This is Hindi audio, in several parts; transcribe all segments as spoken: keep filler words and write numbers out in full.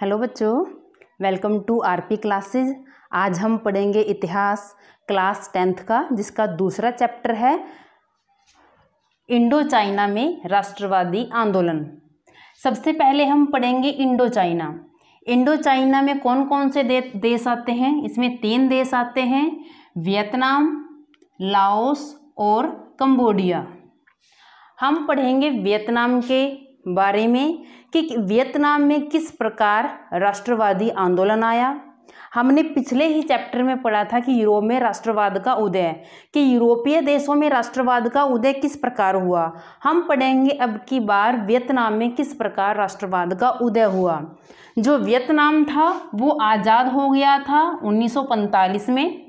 हेलो बच्चों, वेलकम टू आरपी क्लासेस। आज हम पढ़ेंगे इतिहास क्लास टेंथ का, जिसका दूसरा चैप्टर है इंडो चाइना में राष्ट्रवादी आंदोलन। सबसे पहले हम पढ़ेंगे इंडो चाइना। इंडो चाइना में कौन कौन से दे, देश आते हैं? इसमें तीन देश आते हैं, वियतनाम, लाओस और कम्बोडिया। हम पढ़ेंगे वियतनाम के बारे में कि वियतनाम में किस प्रकार राष्ट्रवादी आंदोलन आया। हमने पिछले ही चैप्टर में पढ़ा था कि यूरोप में राष्ट्रवाद का उदय, कि यूरोपीय देशों में राष्ट्रवाद का उदय किस प्रकार हुआ। हम पढ़ेंगे अब की बार वियतनाम में किस प्रकार राष्ट्रवाद का उदय हुआ। जो वियतनाम था वो आज़ाद हो गया था उन्नीस सौ पैंतालीस में,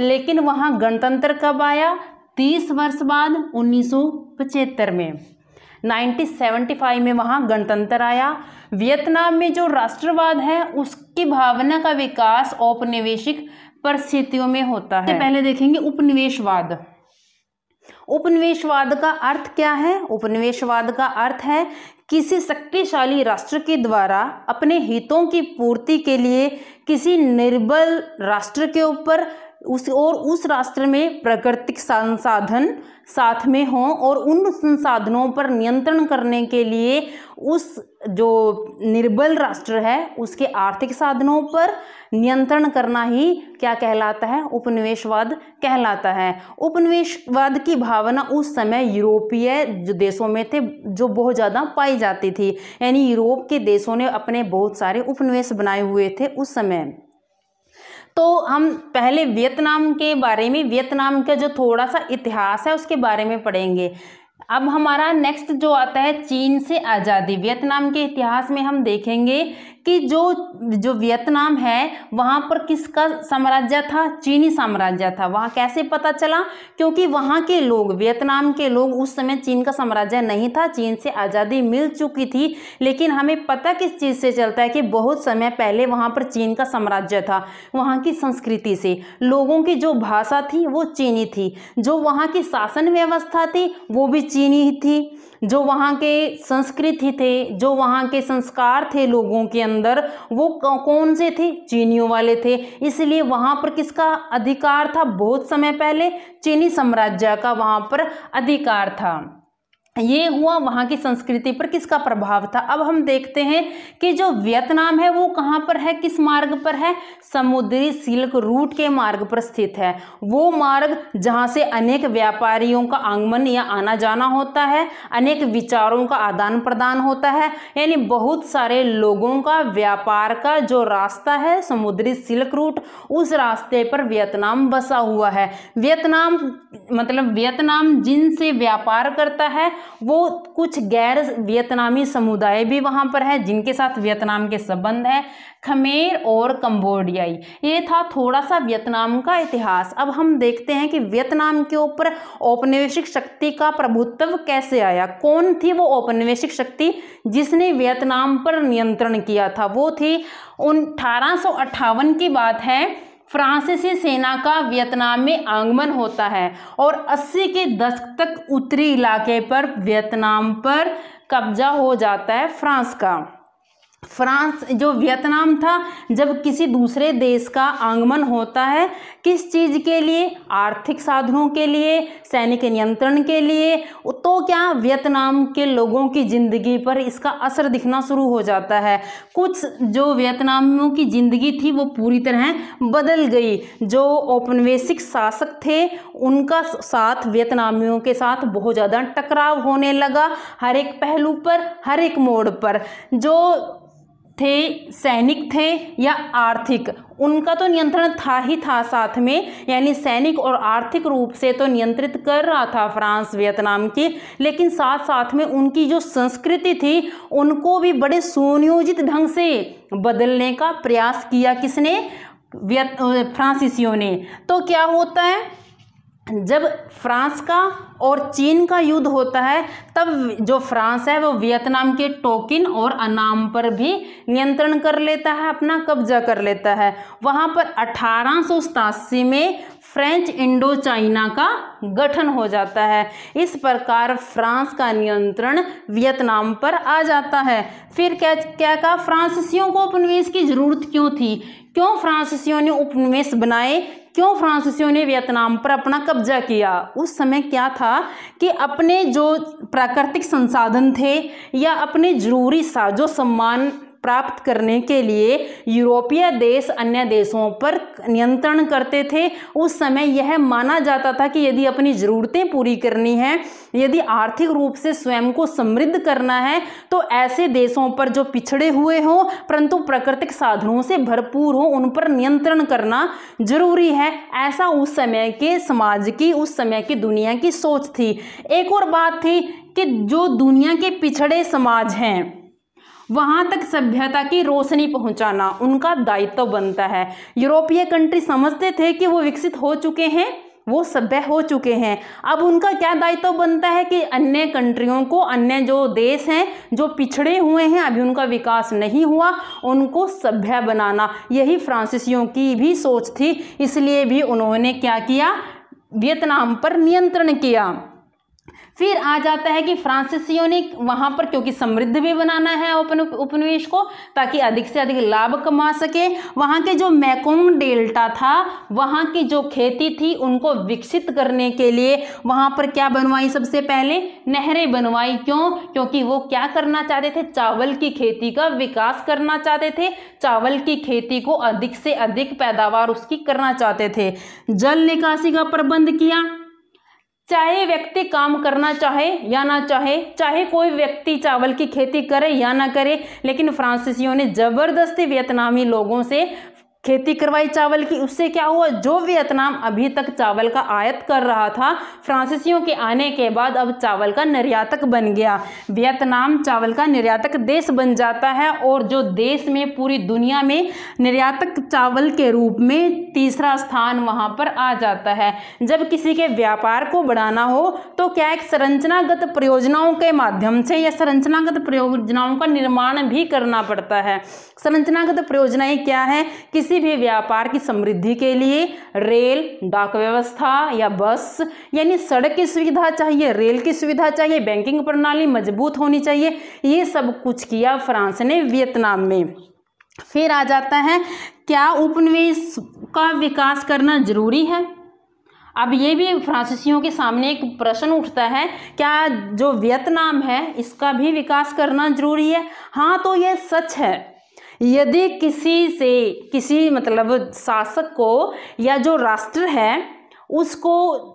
लेकिन वहाँ गणतंत्र कब आया? तीस वर्ष बाद उन्नीस सौ पचहत्तर में, उन्नीस सौ पचहत्तर में वहाँ गणतंत्र आया। वियतनाम में जो राष्ट्रवाद है उसकी भावना का विकास औपनिवेशिक परिस्थितियों में होता है। पहले देखेंगे उपनिवेशवाद। उपनिवेशवाद का अर्थ क्या है? उपनिवेशवाद का अर्थ है किसी शक्तिशाली राष्ट्र के द्वारा अपने हितों की पूर्ति के लिए किसी निर्बल राष्ट्र के ऊपर उस और उस राष्ट्र में प्राकृतिक संसाधन साथ में हों और उन संसाधनों पर नियंत्रण करने के लिए उस जो निर्बल राष्ट्र है उसके आर्थिक साधनों पर नियंत्रण करना ही क्या कहलाता है? उपनिवेशवाद कहलाता है। उपनिवेशवाद की भावना उस समय यूरोपीय जो देशों में थे जो बहुत ज़्यादा पाई जाती थी, यानी यूरोप के देशों ने अपने बहुत सारे उपनिवेश बनाए हुए थे उस समय। तो हम पहले वियतनाम के बारे में, वियतनाम का जो थोड़ा सा इतिहास है उसके बारे में पढ़ेंगे। अब हमारा नेक्स्ट जो आता है चीन से आज़ादी। वियतनाम के इतिहास में हम देखेंगे कि जो जो वियतनाम है वहाँ पर किसका साम्राज्य था? चीनी साम्राज्य था। वहाँ कैसे पता चला? क्योंकि वहाँ के लोग, वियतनाम के लोग उस समय चीन का साम्राज्य नहीं था, चीन से आज़ादी मिल चुकी थी। लेकिन हमें पता किस चीज़ से चलता है कि बहुत समय पहले वहाँ पर चीन का साम्राज्य था। वहाँ की संस्कृति से, लोगों की जो भाषा थी वो चीनी थी, जो वहाँ की शासन व्यवस्था थी वो भी चीनी ही थी, जो वहाँ के संस्कृति थे, जो वहाँ के संस्कार थे लोगों के अंदर, वो कौन से थे? चीनियों वाले थे। इसलिए वहाँ पर किसका अधिकार था? बहुत समय पहले चीनी साम्राज्य का वहाँ पर अधिकार था। ये हुआ वहाँ की संस्कृति पर किसका प्रभाव था। अब हम देखते हैं कि जो वियतनाम है वो कहाँ पर है, किस मार्ग पर है? समुद्री सिल्क रूट के मार्ग पर स्थित है। वो मार्ग जहाँ से अनेक व्यापारियों का आगमन या आना जाना होता है, अनेक विचारों का आदान प्रदान होता है, यानी बहुत सारे लोगों का व्यापार का जो रास्ता है समुद्री सिल्क रूट, उस रास्ते पर वियतनाम बसा हुआ है। वियतनाम मतलब वियतनाम जिनसे व्यापार करता है वो कुछ गैर वियतनामी समुदाय भी वहाँ पर है जिनके साथ वियतनाम के संबंध है, खमेर और कम्बोडियाई। ये था थोड़ा सा वियतनाम का इतिहास। अब हम देखते हैं कि वियतनाम के ऊपर औपनिवेशिक शक्ति का प्रभुत्व कैसे आया। कौन थी वो औपनिवेशिक शक्ति जिसने वियतनाम पर नियंत्रण किया था? वो थी उन अठारह सौ अट्ठावन की बात है, फ्रांसीसी सेना का वियतनाम में आगमन होता है और अस्सी के दशक तक उत्तरी इलाके पर वियतनाम पर कब्जा हो जाता है फ्रांस का। फ्रांस जो वियतनाम था, जब किसी दूसरे देश का आगमन होता है, किस चीज़ के लिए? आर्थिक साधनों के लिए, सैनिक नियंत्रण के लिए, तो क्या वियतनाम के लोगों की ज़िंदगी पर इसका असर दिखना शुरू हो जाता है। कुछ जो वियतनामियों की ज़िंदगी थी वो पूरी तरह बदल गई। जो औपनिवेशिक शासक थे उनका साथ वियतनामियों के साथ बहुत ज़्यादा टकराव होने लगा, हर एक पहलू पर, हर एक मोड़ पर। जो थे सैनिक थे या आर्थिक, उनका तो नियंत्रण था ही था साथ में, यानी सैनिक और आर्थिक रूप से तो नियंत्रित कर रहा था फ्रांस वियतनाम की, लेकिन साथ साथ में उनकी जो संस्कृति थी उनको भी बड़े सुनियोजित ढंग से बदलने का प्रयास किया किसने? वियत फ्रांसीसियों ने। तो क्या होता है, जब फ्रांस का और चीन का युद्ध होता है तब जो फ्रांस है वो वियतनाम के टॉकिन और अनाम पर भी नियंत्रण कर लेता है, अपना कब्जा कर लेता है। वहाँ पर अठारह सौ सतासी में फ्रेंच इंडो चाइना का गठन हो जाता है। इस प्रकार फ्रांस का नियंत्रण वियतनाम पर आ जाता है। फिर क्या क्या कहा, फ्रांसीसियों को उपनिवेश की ज़रूरत क्यों थी, क्यों फ्रांसीसियों ने उपनिवेश बनाए, क्यों फ्रांसीसियों ने वियतनाम पर अपना कब्जा किया। उस समय क्या था कि अपने जो प्राकृतिक संसाधन थे या अपने ज़रूरी साजो सम्मान प्राप्त करने के लिए यूरोपीय देश अन्य देशों पर नियंत्रण करते थे। उस समय यह माना जाता था कि यदि अपनी ज़रूरतें पूरी करनी हैं, यदि आर्थिक रूप से स्वयं को समृद्ध करना है, तो ऐसे देशों पर जो पिछड़े हुए हों परंतु प्राकृतिक साधनों से भरपूर हों, उन पर नियंत्रण करना जरूरी है। ऐसा उस समय के समाज की, उस समय की दुनिया की सोच थी। एक और बात थी कि जो दुनिया के पिछड़े समाज हैं वहाँ तक सभ्यता की रोशनी पहुँचाना उनका दायित्व बनता है। यूरोपीय कंट्री समझते थे कि वो विकसित हो चुके हैं, वो सभ्य हो चुके हैं। अब उनका क्या दायित्व बनता है कि अन्य कंट्रियों को, अन्य जो देश हैं जो पिछड़े हुए हैं, अभी उनका विकास नहीं हुआ, उनको सभ्य बनाना। यही फ्रांसीसियों की भी सोच थी। इसलिए भी उन्होंने क्या किया, वियतनाम पर नियंत्रण किया। फिर आ जाता है कि फ्रांसीसियों ने वहाँ पर, क्योंकि समृद्ध भी बनाना है उपन उपनिवेश को ताकि अधिक से अधिक लाभ कमा सके, वहाँ के जो मैकांग डेल्टा था, वहाँ की जो खेती थी उनको विकसित करने के लिए वहाँ पर क्या बनवाई, सबसे पहले नहरें बनवाई। क्यों? क्योंकि वो क्या करना चाहते थे, चावल की खेती का विकास करना चाहते थे, चावल की खेती को अधिक से अधिक पैदावार उसकी करना चाहते थे। जल निकासी का प्रबंध किया। चाहे व्यक्ति काम करना चाहे या ना चाहे, चाहे कोई व्यक्ति चावल की खेती करे या ना करे, लेकिन फ्रांसीसियों ने ज़बरदस्ती वियतनामी लोगों से खेती करवाई चावल की। उससे क्या हुआ, जो वियतनाम अभी तक चावल का आयात कर रहा था, फ्रांसीसियों के आने के बाद अब चावल का निर्यातक बन गया। वियतनाम चावल का निर्यातक देश बन जाता है और जो देश में पूरी दुनिया में निर्यातक चावल के रूप में तीसरा स्थान वहाँ पर आ जाता है। जब किसी के व्यापार को बढ़ाना हो तो क्या, एक संरचनागत परियोजनाओं के माध्यम से या संरचनागत परियोजनाओं का निर्माण भी करना पड़ता है। संरचनागत परियोजनाएँ क्या है, किसी किसी भी व्यापार की समृद्धि के लिए रेल, डाक व्यवस्था या बस, यानी सड़क की सुविधा चाहिए, रेल की सुविधा चाहिए, बैंकिंग प्रणाली मजबूत होनी चाहिए। ये सब कुछ किया फ्रांस ने वियतनाम में। फिर आ जाता है, क्या उपनिवेश का विकास करना जरूरी है। अब ये भी फ्रांसीसियों के सामने एक प्रश्न उठता है, क्या जो वियतनाम है इसका भी विकास करना जरूरी है। हाँ, तो ये सच है। यदि किसी से, किसी मतलब शासक को या जो राष्ट्र है उसको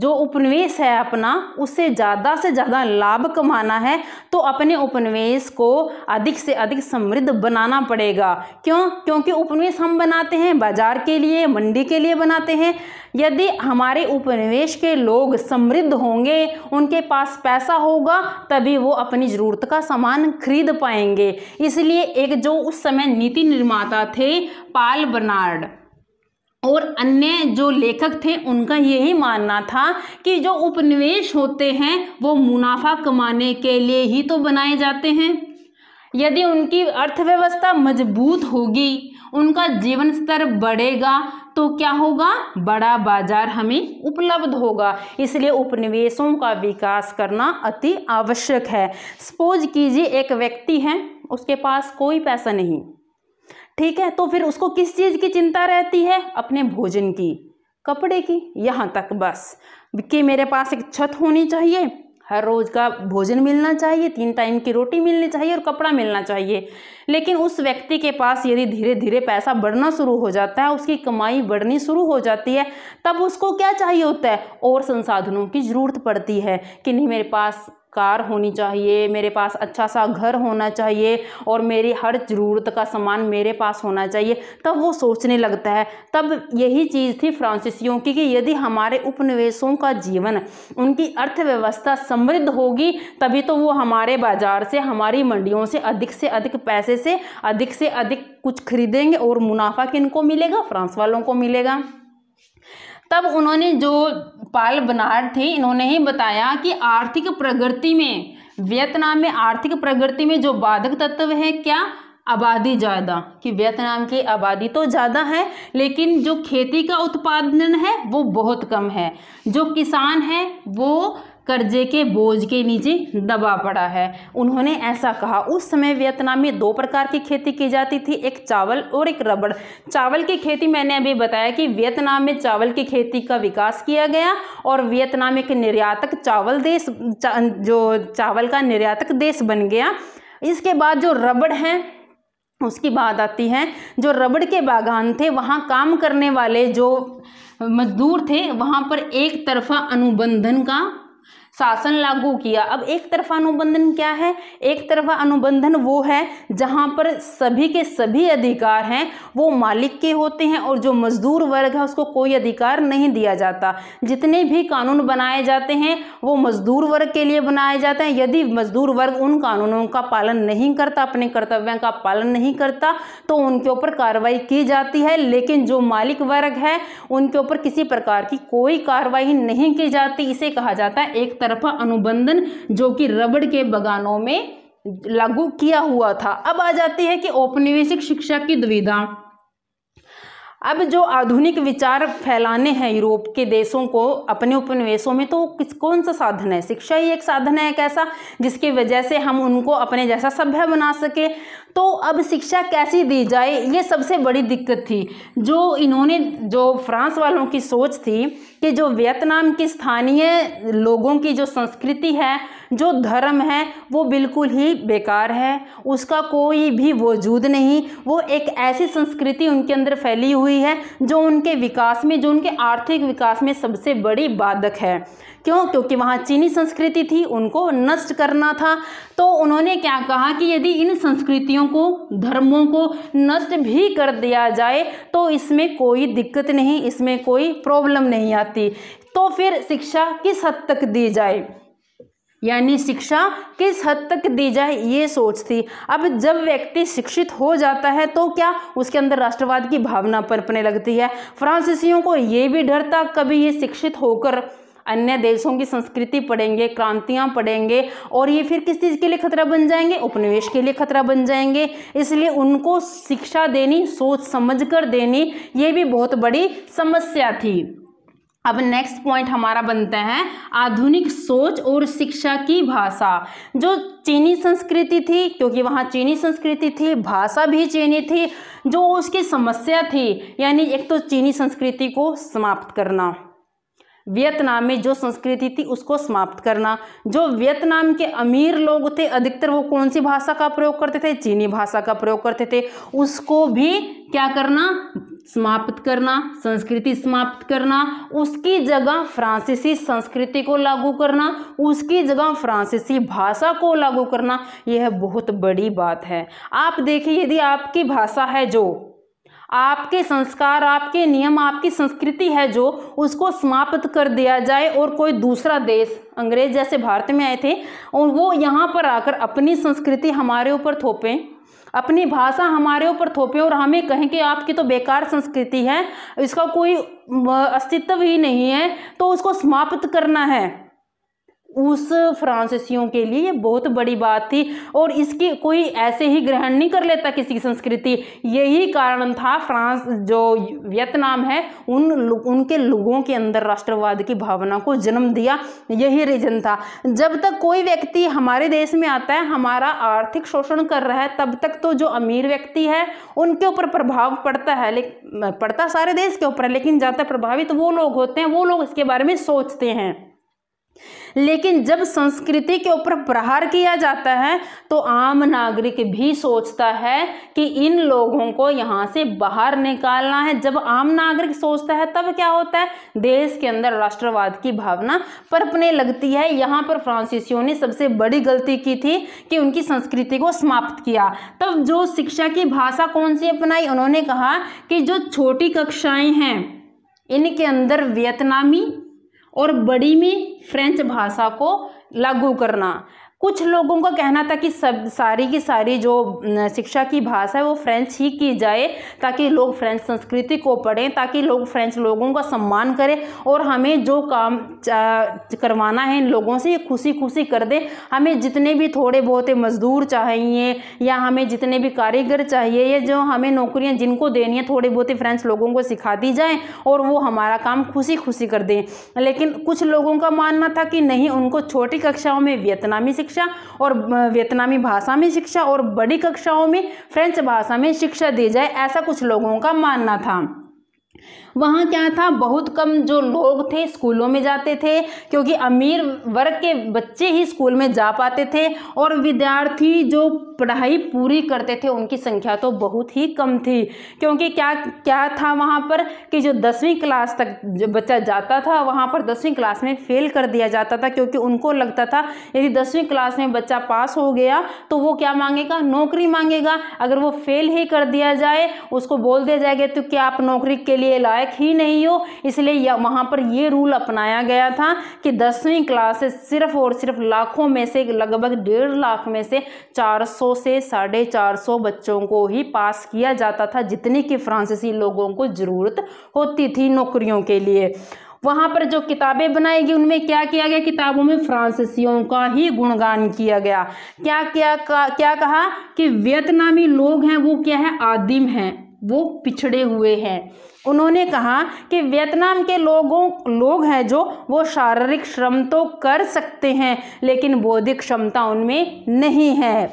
जो उपनिवेश है अपना, उससे ज़्यादा से ज़्यादा लाभ कमाना है तो अपने उपनिवेश को अधिक से अधिक समृद्ध बनाना पड़ेगा। क्यों? क्योंकि उपनिवेश हम बनाते हैं बाजार के लिए, मंडी के लिए बनाते हैं। यदि हमारे उपनिवेश के लोग समृद्ध होंगे, उनके पास पैसा होगा, तभी वो अपनी ज़रूरत का सामान खरीद पाएंगे। इसलिए एक जो उस समय नीति निर्माता थे पाल बर्नार्ड और अन्य जो लेखक थे, उनका यही मानना था कि जो उपनिवेश होते हैं वो मुनाफा कमाने के लिए ही तो बनाए जाते हैं। यदि उनकी अर्थव्यवस्था मजबूत होगी, उनका जीवन स्तर बढ़ेगा, तो क्या होगा, बड़ा बाजार हमें उपलब्ध होगा। इसलिए उपनिवेशों का विकास करना अति आवश्यक है। सपोज कीजिए एक व्यक्ति है, उसके पास कोई पैसा नहीं, ठीक है, तो फिर उसको किस चीज़ की चिंता रहती है, अपने भोजन की, कपड़े की, यहाँ तक बस कि मेरे पास एक छत होनी चाहिए, हर रोज़ का भोजन मिलना चाहिए, तीन टाइम की रोटी मिलनी चाहिए और कपड़ा मिलना चाहिए। लेकिन उस व्यक्ति के पास यदि धीरे धीरे पैसा बढ़ना शुरू हो जाता है, उसकी कमाई बढ़नी शुरू हो जाती है, तब उसको क्या चाहिए होता है, और संसाधनों की ज़रूरत पड़ती है कि नहीं, मेरे पास कार होनी चाहिए, मेरे पास अच्छा सा घर होना चाहिए और मेरी हर ज़रूरत का सामान मेरे पास होना चाहिए, तब वो सोचने लगता है। तब यही चीज़ थी फ्रांसीसियों की कि यदि हमारे उपनिवेशों का जीवन, उनकी अर्थव्यवस्था समृद्ध होगी, तभी तो वो हमारे बाज़ार से, हमारी मंडियों से अधिक से अधिक पैसे से अधिक से अधिक कुछ खरीदेंगे और मुनाफा किनको मिलेगा, फ्रांस वालों को मिलेगा। तब उन्होंने, जो पाल बर्नार्ड थे, इन्होंने ही बताया कि आर्थिक प्रगति में, वियतनाम में आर्थिक प्रगति में जो बाधक तत्व है, क्या आबादी ज़्यादा, कि वियतनाम की आबादी तो ज़्यादा है लेकिन जो खेती का उत्पादन है वो बहुत कम है। जो किसान है वो कर्जे के बोझ के नीचे दबा पड़ा है, उन्होंने ऐसा कहा। उस समय वियतनाम में दो प्रकार की खेती की जाती थी, एक चावल और एक रबड़। चावल की खेती मैंने अभी बताया कि वियतनाम में चावल की खेती का विकास किया गया और वियतनाम एक निर्यातक चावल देश चा, जो चावल का निर्यातक देश बन गया। इसके बाद जो रबड़ हैं उसकी बात आती है। जो रबड़ के बागान थे वहाँ काम करने वाले जो मजदूर थे वहाँ पर एक तरफा अनुबंधन का शासन लागू किया। अब एक तरफा अनुबंधन क्या है? एक तरफा अनुबंधन वो है जहाँ पर सभी के सभी अधिकार हैं वो मालिक के होते हैं और जो मजदूर वर्ग है उसको कोई अधिकार नहीं दिया जाता। जितने भी कानून बनाए जाते हैं वो मजदूर वर्ग के लिए बनाए जाते हैं। यदि मजदूर वर्ग उन कानूनों का पालन नहीं करता, अपने कर्तव्य का पालन नहीं करता, तो उनके ऊपर कार्रवाई की जाती है। लेकिन जो मालिक वर्ग है उनके ऊपर किसी प्रकार की कोई कार्रवाई नहीं की जाती। इसे कहा जाता है एक तरफा अनुबंधन, जो कि रबड़ के बगानों में लागू किया हुआ था। अब आ जाती है कि औपनिवेशिक शिक्षा की दुविधा। अब जो आधुनिक विचार फैलाने हैं यूरोप के देशों को अपने उपनिवेशों में, तो किस कौन सा साधन है? शिक्षा ही एक साधन है, एक ऐसा जिसकी वजह से हम उनको अपने जैसा सभ्य बना सके। तो अब शिक्षा कैसी दी जाए, ये सबसे बड़ी दिक्कत थी। जो इन्होंने जो फ्रांस वालों की सोच थी कि जो वियतनाम की स्थानीय लोगों की जो संस्कृति है, जो धर्म है, वो बिल्कुल ही बेकार है, उसका कोई भी वजूद नहीं। वो एक ऐसी संस्कृति उनके अंदर फैली हुई है जो उनके विकास में, जो उनके आर्थिक विकास में सबसे बड़ी बाधक है। क्यों? क्योंकि वहाँ चीनी संस्कृति थी, उनको नष्ट करना था। तो उन्होंने क्या कहा कि यदि इन संस्कृतियों को, धर्मों को नष्ट भी कर दिया जाए तो इसमें कोई दिक्कत नहीं, इसमें कोई प्रॉब्लम नहीं आती। तो फिर शिक्षा किस हद तक दी जाए, यानी शिक्षा किस हद तक दी जाए, ये सोच थी। अब जब व्यक्ति शिक्षित हो जाता है तो क्या उसके अंदर राष्ट्रवाद की भावना पनपने लगती है। फ्रांसीसियों को ये भी डर था कभी ये शिक्षित होकर अन्य देशों की संस्कृति पढ़ेंगे, क्रांतियाँ पढ़ेंगे और ये फिर किस चीज़ के लिए खतरा बन जाएंगे, उपनिवेश के लिए खतरा बन जाएंगे। इसलिए उनको शिक्षा देनी, सोच समझ कर देनी, ये भी बहुत बड़ी समस्या थी। अब नेक्स्ट पॉइंट हमारा बनता है आधुनिक सोच और शिक्षा की भाषा। जो चीनी संस्कृति थी, क्योंकि वहाँ चीनी संस्कृति थी, भाषा भी चीनी थी, जो उसकी समस्या थी, यानी एक तो चीनी संस्कृति को समाप्त करना, वियतनाम में जो संस्कृति थी उसको समाप्त करना। जो वियतनाम के अमीर लोग थे अधिकतर वो कौन सी भाषा का प्रयोग करते थे, चीनी भाषा का प्रयोग करते थे, उसको भी क्या करना, समाप्त करना, संस्कृति समाप्त करना। उसकी जगह फ्रांसीसी संस्कृति को लागू करना, उसकी जगह फ्रांसीसी भाषा को लागू करना, यह बहुत बड़ी बात है। आप देखिए, यदि आपकी भाषा है जो, आपके संस्कार, आपके नियम, आपकी संस्कृति है जो, उसको समाप्त कर दिया जाए और कोई दूसरा देश, अंग्रेज जैसे भारत में आए थे और वो यहाँ पर आकर अपनी संस्कृति हमारे ऊपर थोपें, अपनी भाषा हमारे ऊपर थोपे और हमें कहें कि आपकी तो बेकार संस्कृति है, इसका कोई अस्तित्व ही नहीं है, तो उसको समाप्त करना है, उस फ्रांसीसियों के लिए बहुत बड़ी बात थी। और इसकी कोई ऐसे ही ग्रहण नहीं कर लेता किसी की संस्कृति। यही कारण था फ्रांस जो वियतनाम है उन उनके लोगों के अंदर राष्ट्रवाद की भावना को जन्म दिया, यही रीजन था। जब तक कोई व्यक्ति हमारे देश में आता है, हमारा आर्थिक शोषण कर रहा है, तब तक तो जो अमीर व्यक्ति है उनके ऊपर प्रभाव पड़ता है, लेकिन पड़ता सारे देश के ऊपर है, लेकिन ज़्यादा प्रभावित तो वो लोग होते हैं, वो लोग इसके बारे में सोचते हैं। लेकिन जब संस्कृति के ऊपर प्रहार किया जाता है तो आम नागरिक भी सोचता है कि इन लोगों को यहाँ से बाहर निकालना है। जब आम नागरिक सोचता है तब क्या होता है, देश के अंदर राष्ट्रवाद की भावना पनपने लगती है। यहाँ पर फ्रांसीसियों ने सबसे बड़ी गलती की थी कि उनकी संस्कृति को समाप्त किया। तब जो शिक्षा की भाषा कौन सी अपनाई, उन्होंने कहा कि जो छोटी कक्षाएँ हैं इनके अंदर वियतनामी और बड़ी में फ्रेंच भाषा को लागू करना। कुछ लोगों का कहना था कि सब सारी की सारी जो शिक्षा की भाषा है वो फ्रेंच ही की जाए ताकि लोग फ्रेंच संस्कृति को पढ़ें, ताकि लोग फ्रेंच लोगों का सम्मान करें और हमें जो काम करवाना है इन लोगों से ये खुशी खुशी कर दें। हमें जितने भी थोड़े बहुत मज़दूर चाहिए या हमें जितने भी कारीगर चाहिए या जो हमें नौकरियाँ जिनको देनी है थोड़े बहुत फ्रेंच लोगों को सिखा दी जाएँ और वो हमारा काम खुशी खुशी कर दें। लेकिन कुछ लोगों का मानना था कि नहीं, उनको छोटी कक्षाओं में वियतनामी शिक्षा और वियतनामी भाषा में शिक्षा और बड़ी कक्षाओं में फ्रेंच भाषा में शिक्षा दी जाए, ऐसा कुछ लोगों का मानना था। वहाँ क्या था, बहुत कम जो लोग थे स्कूलों में जाते थे क्योंकि अमीर वर्ग के बच्चे ही स्कूल में जा पाते थे और विद्यार्थी जो पढ़ाई पूरी करते थे उनकी संख्या तो बहुत ही कम थी। क्योंकि क्या क्या था वहाँ पर कि जो दसवीं क्लास तक जो बच्चा जाता था वहाँ पर दसवीं क्लास में फेल कर दिया जाता था क्योंकि उनको लगता था यदि दसवीं क्लास में बच्चा पास हो गया तो वो क्या मांगेगा, नौकरी मांगेगा। अगर वो फेल ही कर दिया जाए, उसको बोल दिया जाएगा तो क्या आप नौकरी के लिए लाए ही नहीं हो, इसलिए वहां पर यह रूल अपनाया गया था कि दसवीं क्लास से सिर्फ और सिर्फ लाखों में से लगभग डेढ़ लाख में से चार सौ से साढ़े चार सौ बच्चों को ही पास किया जाता था, जितनी कि फ्रांसीसी लोगों को जरूरत होती थी नौकरियों के लिए। वहाँ पर जो किताबें बनाई गई उनमें क्या किया गया, किताबों में फ्रांसीसियों का ही गुणगान किया गया। क्या क्या क्या कहा कि वियतनामी लोग हैं वो क्या है, आदिम हैं, वो पिछड़े हुए हैं। उन्होंने कहा कि वियतनाम के लोगों लोग हैं जो वो शारीरिक श्रम तो कर सकते हैं लेकिन बौद्धिक क्षमता उनमें नहीं है।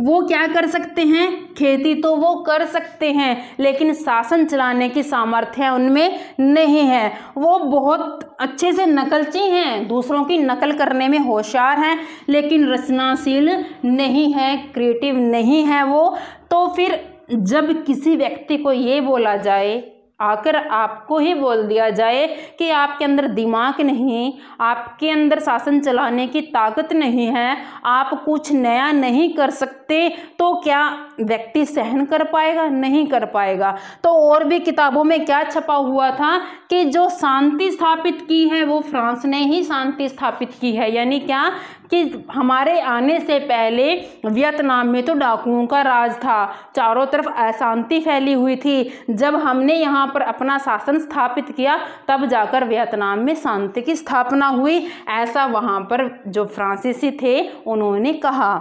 वो क्या कर सकते हैं, खेती तो वो कर सकते हैं लेकिन शासन चलाने की सामर्थ्य उनमें नहीं है। वो बहुत अच्छे से नकलची हैं, दूसरों की नकल करने में होशियार हैं लेकिन रचनाशील नहीं है, क्रिएटिव नहीं है वो। तो फिर जब किसी व्यक्ति को ये बोला जाए, आकर आपको ही बोल दिया जाए कि आपके अंदर दिमाग नहीं, आपके अंदर शासन चलाने की ताकत नहीं है, आप कुछ नया नहीं कर सकते, तो क्या व्यक्ति सहन कर पाएगा? नहीं कर पाएगा। तो और भी किताबों में क्या छपा हुआ था कि जो शांति स्थापित की है वो फ्रांस ने ही शांति स्थापित की है। यानी क्या कि हमारे आने से पहले वियतनाम में तो डाकुओं का राज था, चारों तरफ अशांति फैली हुई थी। जब हमने यहाँ पर अपना शासन स्थापित किया तब जाकर वियतनाम में शांति की स्थापना हुई, ऐसा वहाँ पर जो फ्रांसीसी थे उन्होंने कहा।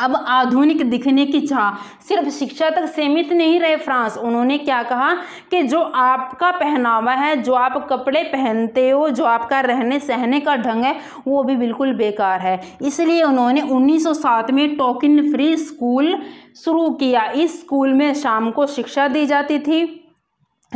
अब आधुनिक दिखने की चाह, सिर्फ शिक्षा तक सीमित नहीं रहे फ्रांस। उन्होंने क्या कहा कि जो आपका पहनावा है, जो आप कपड़े पहनते हो, जो आपका रहने सहने का ढंग है वो भी बिल्कुल बेकार है। इसलिए उन्होंने उन्नीस सौ सात में टॉकिन फ्री स्कूल शुरू किया। इस स्कूल में शाम को शिक्षा दी जाती थी।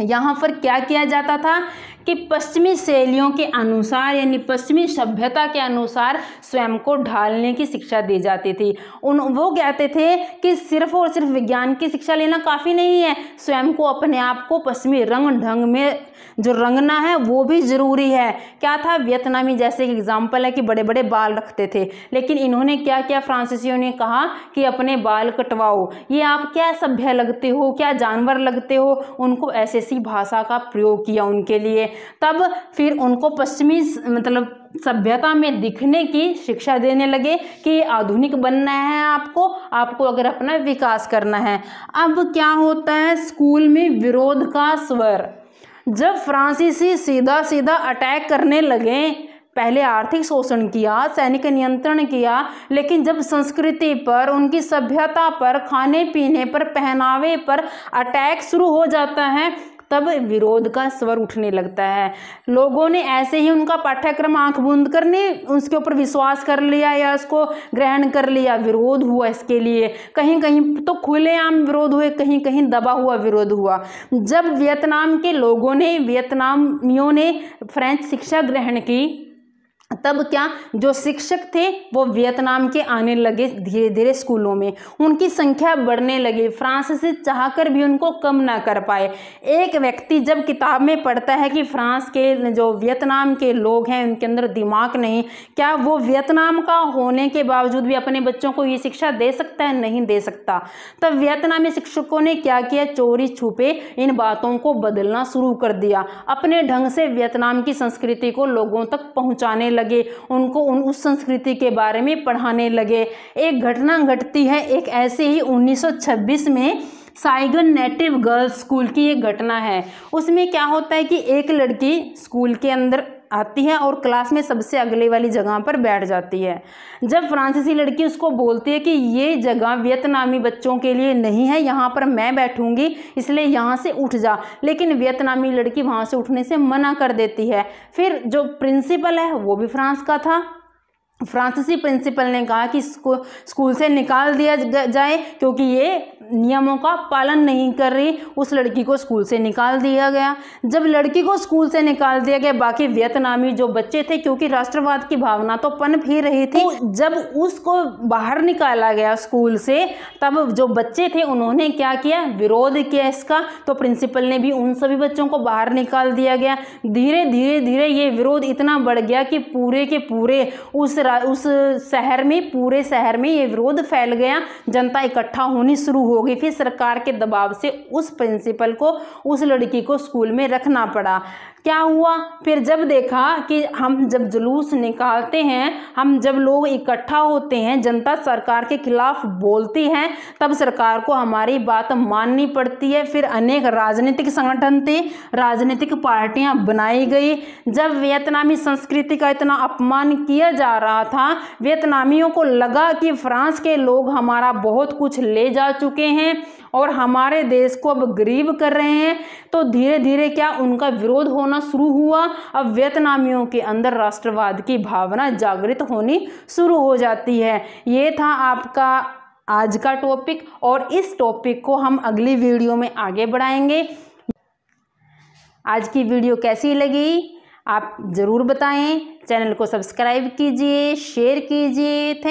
यहाँ पर क्या किया जाता था कि पश्चिमी शैलियों के अनुसार यानी पश्चिमी सभ्यता के अनुसार स्वयं को ढालने की शिक्षा दी जाती थी। उन वो कहते थे कि सिर्फ और सिर्फ विज्ञान की शिक्षा लेना काफ़ी नहीं है, स्वयं को अपने आप को पश्चिमी रंग ढंग में जो रंगना है वो भी ज़रूरी है। क्या था, वियतनामी जैसे एग्जाम्पल है कि बड़े बड़े बाल रखते थे, लेकिन इन्होंने क्या किया, फ्रांसीसियों ने कहा कि अपने बाल कटवाओ, ये आप क्या सभ्य लगते हो, क्या जानवर लगते हो। उनको ऐसे सी भाषा का प्रयोग किया उनके लिए। तब फिर उनको पश्चिमी मतलब सभ्यता में दिखने की शिक्षा देने लगे कि आधुनिक बनना है आपको, आपको अगर अपना विकास करना है। अब क्या होता है, स्कूल में विरोध का स्वर। जब फ्रांसीसी सीधा सीधा अटैक करने लगे, पहले आर्थिक शोषण किया, सैनिक नियंत्रण किया, लेकिन जब संस्कृति पर, उनकी सभ्यता पर, खाने पीने पर, पहनावे पर अटैक शुरू हो जाता है तब विरोध का स्वर उठने लगता है। लोगों ने ऐसे ही उनका पाठ्यक्रम आंख बंद करने, उसके ऊपर विश्वास कर लिया या उसको ग्रहण कर लिया। विरोध हुआ इसके लिए, कहीं कहीं तो खुलेआम विरोध हुए, कहीं कहीं दबा हुआ विरोध हुआ। जब वियतनाम के लोगों ने, वियतनामियों ने फ्रेंच शिक्षा ग्रहण की तब क्या, जो शिक्षक थे वो वियतनाम के आने लगे धीरे धीरे स्कूलों में, उनकी संख्या बढ़ने लगी। फ्रांस से चाहकर भी उनको कम ना कर पाए। एक व्यक्ति जब किताब में पढ़ता है कि फ्रांस के जो वियतनाम के लोग हैं उनके अंदर दिमाग नहीं, क्या वो वियतनाम का होने के बावजूद भी अपने बच्चों को ये शिक्षा दे सकता है? नहीं दे सकता। तब वियतनामी शिक्षकों ने क्या किया, चोरी छुपे इन बातों को बदलना शुरू कर दिया, अपने ढंग से वियतनाम की संस्कृति को लोगों तक पहुँचाने लगे। लगे, उनको उन उस संस्कृति के बारे में पढ़ाने लगे। एक घटना घटती है, एक ऐसे ही उन्नीस सौ छब्बीस में साइगन नेटिव गर्ल्स स्कूल की एक घटना है। उसमें क्या होता है कि एक लड़की स्कूल के अंदर आती है और क्लास में सबसे अगले वाली जगह पर बैठ जाती है। जब फ्रांसीसी लड़की उसको बोलती है कि ये जगह वियतनामी बच्चों के लिए नहीं है, यहाँ पर मैं बैठूंगी, इसलिए यहाँ से उठ जा, लेकिन वियतनामी लड़की वहाँ से उठने से मना कर देती है। फिर जो प्रिंसिपल है वो भी फ्रांस का था, फ्रांसीसी प्रिंसिपल ने कहा कि इसको स्कूल से निकाल दिया जाए क्योंकि ये नियमों का पालन नहीं कर रही। उस लड़की को स्कूल से निकाल दिया गया। जब लड़की को स्कूल से निकाल दिया गया, बाकी वियतनामी जो बच्चे थे, क्योंकि राष्ट्रवाद की भावना तो पनप ही रही थी, तो जब उसको बाहर निकाला गया स्कूल से, तब जो बच्चे थे उन्होंने क्या किया, विरोध किया इसका। तो प्रिंसिपल ने भी उन सभी बच्चों को बाहर निकाल दिया गया। धीरे धीरे धीरे ये विरोध इतना बढ़ गया कि पूरे के पूरे उस उस शहर में पूरे शहर में ये विरोध फैल गया। जनता इकट्ठा होनी शुरू हो गई। फिर सरकार के दबाव से उस प्रिंसिपल को उस लड़की को स्कूल में रखना पड़ा। क्या हुआ फिर, जब देखा कि हम जब जुलूस निकालते हैं, हम जब लोग इकट्ठा होते हैं, जनता सरकार के खिलाफ बोलती है, तब सरकार को हमारी बात माननी पड़ती है। फिर अनेक राजनीतिक संगठन थे, राजनीतिक पार्टियां बनाई गई। जब वियतनामी संस्कृति का इतना अपमान किया जा रहा था, वियतनामियों को लगा कि फ्रांस के लोग हमारा बहुत कुछ ले जा चुके हैं और हमारे देश को अब गरीब कर रहे हैं, तो धीरे धीरे क्या उनका विरोध होना शुरू हुआ। अब वियतनामियों के अंदर राष्ट्रवाद की भावना जागृत होनी शुरू हो जाती है। ये था आपका आज का टॉपिक, और इस टॉपिक को हम अगली वीडियो में आगे बढ़ाएंगे। आज की वीडियो कैसी लगी आप ज़रूर बताएं। चैनल को सब्सक्राइब कीजिए, शेयर कीजिए। थैंक